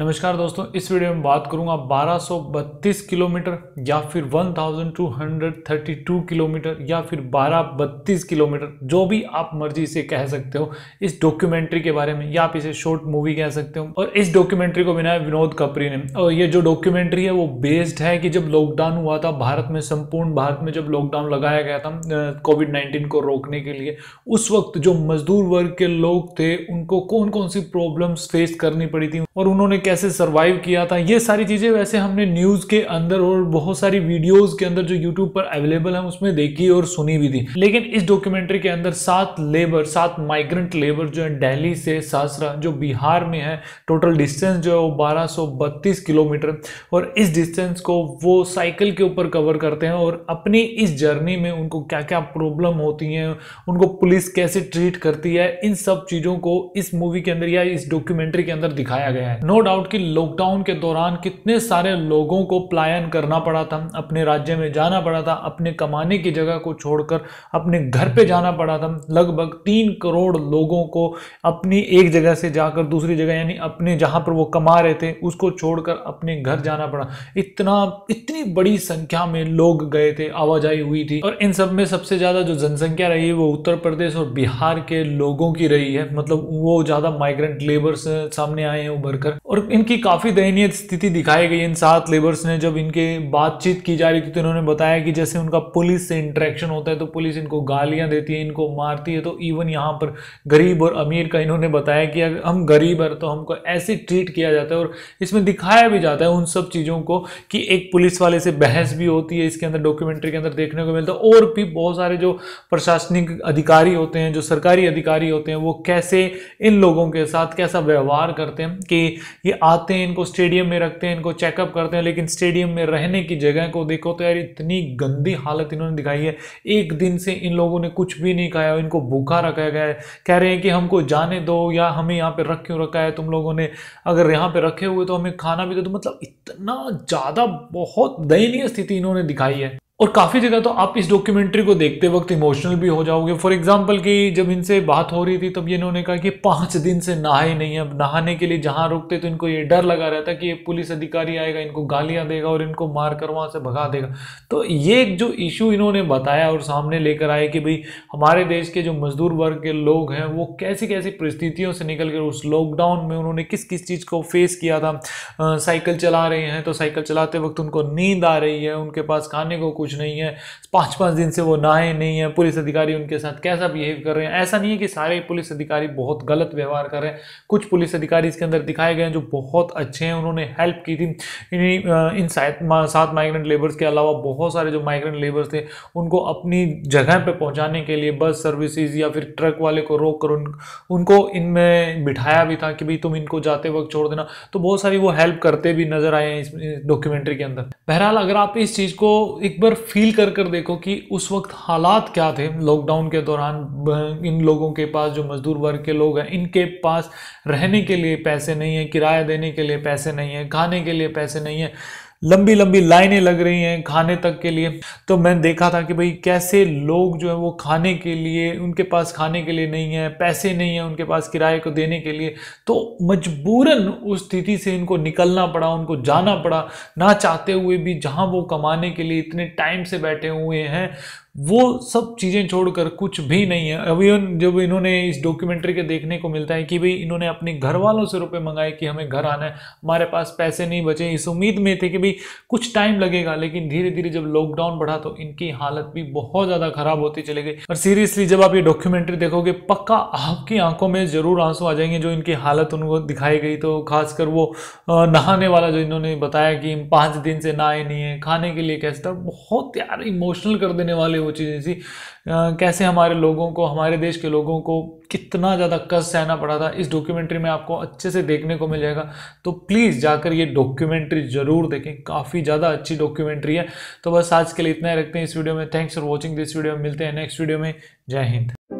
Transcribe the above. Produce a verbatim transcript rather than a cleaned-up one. नमस्कार दोस्तों, इस वीडियो में बात करूंगा बारह सौ बत्तीस किलोमीटर या फिर बारह सौ बत्तीस किलोमीटर या फिर बारह बत्तीस किलोमीटर, जो भी आप मर्जी से कह सकते हो, इस डॉक्यूमेंट्री के बारे में, या आप इसे शॉर्ट मूवी कह सकते हो। और इस डॉक्यूमेंट्री को बनाया विनोद कपूर ने। और ये जो डॉक्यूमेंट्री है वो बेस्ड है कि जब लॉकडाउन हुआ था भारत में, संपूर्ण भारत में जब लॉकडाउन लगाया गया था कोविड नाइन्टीन को रोकने के लिए, उस वक्त जो मजदूर वर्ग के लोग थे उनको कौन कौन सी प्रॉब्लम्स फेस करनी पड़ी थी और उन्होंने कैसे सरवाइव किया था, ये सारी चीजें वैसे हमने न्यूज के अंदर और बहुत सारी वीडियोस के अंदर जो यूट्यूब पर अवेलेबल है उसमें देखी और सुनी भी थी। लेकिन इस डॉक्यूमेंट्री के अंदर सात लेबर सात माइग्रेंट लेबर जो है दिल्ली से सासरा, जो बिहार में है, टोटल डिस्टेंस जो है वो बारह सौ बत्तीस किलोमीटर, और इस डिस्टेंस को वो साइकिल के ऊपर कवर करते हैं और अपनी इस जर्नी में उनको क्या क्या प्रॉब्लम होती है, उनको पुलिस कैसे ट्रीट करती है, इन सब चीजों को इस मूवी के अंदर या इस डॉक्यूमेंट्री के अंदर दिखाया गया है। नो डाउट कि लॉकडाउन के दौरान कितने सारे लोगों को पलायन करना पड़ा था, अपने राज्य में जाना पड़ा था, अपने कमाने की जगह को छोड़कर अपने घर पे जाना पड़ा था। लगभग तीन करोड़ लोगों को अपनी एक जगह से जाकर दूसरी जगह, यानी अपने जहां पर वो कमा रहे थे उसको छोड़कर अपने घर जाना पड़ा। इतना इतनी बड़ी संख्या में लोग गए थे, आवाजाही हुई थी। और इन सब में सबसे ज्यादा जो जनसंख्या रही है वो उत्तर प्रदेश और बिहार के लोगों की रही है, मतलब वो ज्यादा माइग्रेंट लेबर्स सामने आए हैं उभर कर, और इनकी काफ़ी दयनीय स्थिति दिखाई गई। इन सात लेबर्स ने, जब इनके बातचीत की जा रही थी तो इन्होंने बताया कि जैसे उनका पुलिस से इंटरेक्शन होता है तो पुलिस इनको गालियां देती है, इनको मारती है। तो इवन यहाँ पर गरीब और अमीर का इन्होंने बताया कि अगर हम गरीब हैं तो हमको ऐसे ट्रीट किया जाता है, और इसमें दिखाया भी जाता है उन सब चीज़ों को कि एक पुलिस वाले से बहस भी होती है, इसके अंदर डॉक्यूमेंट्री के अंदर देखने को मिलता है। और भी बहुत सारे जो प्रशासनिक अधिकारी होते हैं, जो सरकारी अधिकारी होते हैं, वो कैसे इन लोगों के साथ कैसा व्यवहार करते हैं कि ये आते हैं, इनको स्टेडियम में रखते हैं, इनको चेकअप करते हैं, लेकिन स्टेडियम में रहने की जगह को देखो तो यार इतनी गंदी हालत इन्होंने दिखाई है। एक दिन से इन लोगों ने कुछ भी नहीं खाया, इनको भूखा रखा गया है। कह रहे हैं कि हमको जाने दो, या हमें यहाँ पे रख क्यों रखा है तुम लोगों ने, अगर यहाँ पे रखे हुए तो हमें खाना भी दे दो। मतलब इतना ज़्यादा बहुत दयनीय स्थिति इन्होंने दिखाई है। और काफ़ी जगह तो आप इस डॉक्यूमेंट्री को देखते वक्त इमोशनल भी हो जाओगे। फॉर एग्जांपल कि जब इनसे बात हो रही थी तब ये इन्होंने कहा कि पाँच दिन से नहाए नहीं है। अब नहाने के लिए जहाँ रुकते तो इनको ये डर लगा रहता कि ये पुलिस अधिकारी आएगा, इनको गालियाँ देगा और इनको मार कर वहाँ से भगा देगा। तो ये जो इशू इन्होंने बताया और सामने लेकर आए कि भाई हमारे देश के जो मजदूर वर्ग के लोग हैं वो कैसी कैसी परिस्थितियों से निकल कर उस लॉकडाउन में उन्होंने किस किस चीज़ को फेस किया था। साइकिल चला रहे हैं तो साइकिल चलाते वक्त उनको नींद आ रही है, उनके पास खाने को कुछ नहीं है, पाँच पाँच दिन से वो नहाए नहीं है, पुलिस अधिकारी उनके साथ कैसा बिहेव कर रहे हैं। ऐसा नहीं है कि सारे पुलिस अधिकारी बहुत गलत व्यवहार कर रहे हैं, कुछ पुलिस अधिकारी इसके अंदर दिखाए गए हैं जो बहुत अच्छे हैं, उन्होंने हेल्प की थी। इन इन सात माइग्रेंट लेबर्स के अलावा बहुत सारे जो माइग्रेंट लेबर्स थे उनको अपनी जगह पर पहुँचाने के लिए बस सर्विसेज या फिर ट्रक वाले को रोक कर उन, उनको इनमें बिठाया भी था कि भाई तुम इनको जाते वक्त छोड़ देना। तो बहुत सारी वो हेल्प करते भी नजर आए हैं इस डॉक्यूमेंट्री के अंदर। बहरहाल अगर आप इस चीज़ को एक फील कर कर देखो कि उस वक्त हालात क्या थे लॉकडाउन के दौरान, इन लोगों के पास, जो मजदूर वर्ग के लोग हैं, इनके पास रहने के लिए पैसे नहीं है, किराया देने के लिए पैसे नहीं है, खाने के लिए पैसे नहीं है, लंबी लंबी लाइनें लग रही हैं खाने तक के लिए। तो मैंने देखा था कि भाई कैसे लोग जो है वो खाने के लिए, उनके पास खाने के लिए नहीं है, पैसे नहीं है उनके पास किराए को देने के लिए, तो मजबूरन उस स्थिति से इनको निकलना पड़ा, उनको जाना पड़ा। ना चाहते हुए भी जहां वो कमाने के लिए इतने टाइम से बैठे हुए हैं, वो सब चीज़ें छोड़कर कुछ भी नहीं है। अभी जब इन्होंने इस डॉक्यूमेंट्री के देखने को मिलता है कि भाई इन्होंने अपने घर वालों से रुपए मंगाए कि हमें घर आना है, हमारे पास पैसे नहीं बचे, इस उम्मीद में थे कि भाई कुछ टाइम लगेगा, लेकिन धीरे धीरे जब लॉकडाउन बढ़ा तो इनकी हालत भी बहुत ज़्यादा खराब होती चली गई। और सीरियसली जब आप ये डॉक्यूमेंट्री देखोगे पक्का आपकी आंखों में ज़रूर आंसू आ जाएंगे जो इनकी हालत उनको दिखाई गई। तो खासकर वो नहाने वाला जो इन्होंने बताया कि पाँच दिन से नहाए नहीं है, खाने के लिए कैसे था, बहुत यार इमोशनल कर देने वाले चीजें थी। कैसे हमारे लोगों को, हमारे देश के लोगों को कितना ज़्यादा कष्ट सहना पड़ा था, इस डॉक्यूमेंट्री में आपको अच्छे से देखने को मिल जाएगा। तो प्लीज़ जाकर ये डॉक्यूमेंट्री ज़रूर देखें, काफ़ी ज़्यादा अच्छी डॉक्यूमेंट्री है। तो बस आज के लिए इतना ही रखते हैं इस वीडियो में। Thanks for watching this video. मिलते हैं नेक्स्ट वीडियो में। जय हिंद।